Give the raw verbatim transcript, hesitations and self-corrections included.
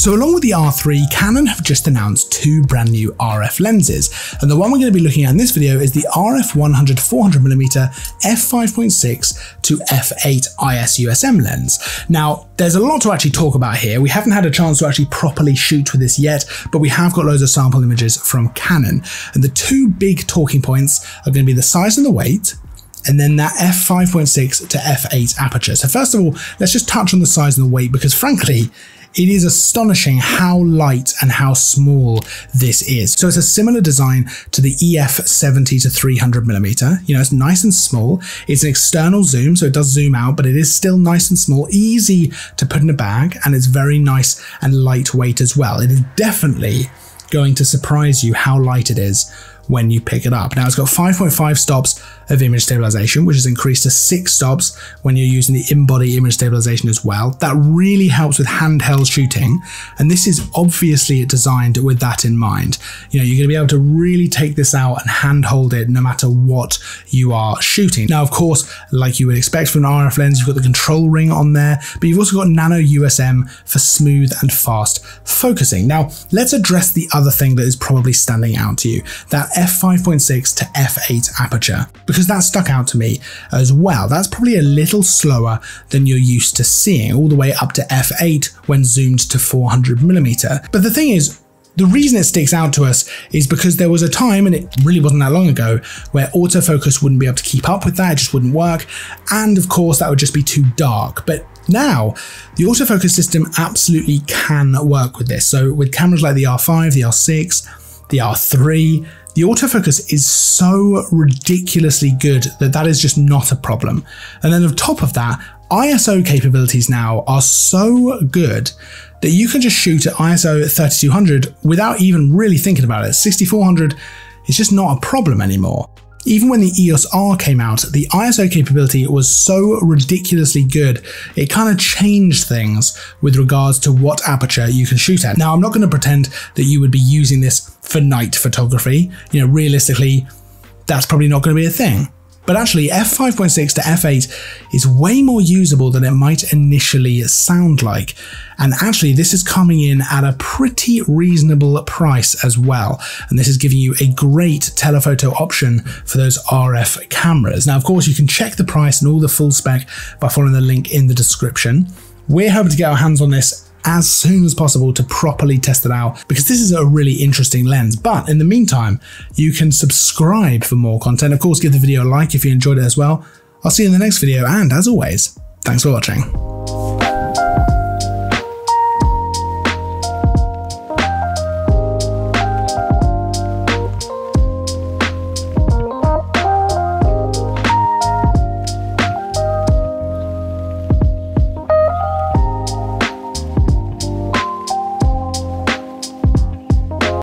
So along with the R three, Canon have just announced two brand new R F lenses, and the one we're going to be looking at in this video is the R F one hundred four hundred millimeter f five point six to f eight I S U S M lens. Now, there's a lot to actually talk about here. We haven't had a chance to actually properly shoot with this yet, but we have got loads of sample images from Canon, and the two big talking points are going to be the size and the weight, and then that f five point six to f eight aperture. So first of all, let's just touch on the size and the weight, because frankly, it is astonishing how light and how small this is. So it's a similar design to the E F seventy to three hundred millimeter. You know, it's nice and small. It's an external zoom, so it does zoom out, but it is still nice and small, easy to put in a bag, and it's very nice and lightweight as well. It is definitely going to surprise you how light it is when you pick it up. Now, it's got five point five stops of image stabilization, which is increased to six stops when you're using the in-body image stabilization as well. That really helps with handheld shooting, and this is obviously designed with that in mind. You know, you're gonna be able to really take this out and handhold it no matter what you are shooting. Now, of course, like you would expect from an R F lens, you've got the control ring on there, but you've also got nano U S M for smooth and fast focusing. Now, let's address the other thing that is probably standing out to you, that f five point six to f eight aperture, because that stuck out to me as well. That's probably a little slower than you're used to seeing, all the way up to f eight when zoomed to four hundred millimeter. But the thing is, the reason it sticks out to us is because there was a time, and it really wasn't that long ago, where autofocus wouldn't be able to keep up with that. It just wouldn't work. And of course, that would just be too dark. But now, the autofocus system absolutely can work with this. So with cameras like the R five, the R six, the R three, the autofocus is so ridiculously good that that is just not a problem. And then on top of that, I S O capabilities now are so good that you can just shoot at I S O thirty-two hundred without even really thinking about it. sixty-four hundred is just not a problem anymore. Even when the E O S R came out, the I S O capability was so ridiculously good, it kind of changed things with regards to what aperture you can shoot at. Now, I'm not going to pretend that you would be using this for night photography. You know, realistically, that's probably not going to be a thing. But actually, f five point six to f eight is way more usable than it might initially sound like. And actually, this is coming in at a pretty reasonable price as well. And this is giving you a great telephoto option for those R F cameras. Now, of course, you can check the price and all the full spec by following the link in the description. We're hoping to get our hands on this as soon as possible to properly test it out, because this is a really interesting lens. But in the meantime, you can subscribe for more content. Of course, give the video a like if you enjoyed it as well. I'll see you in the next video, and as always, thanks for watching.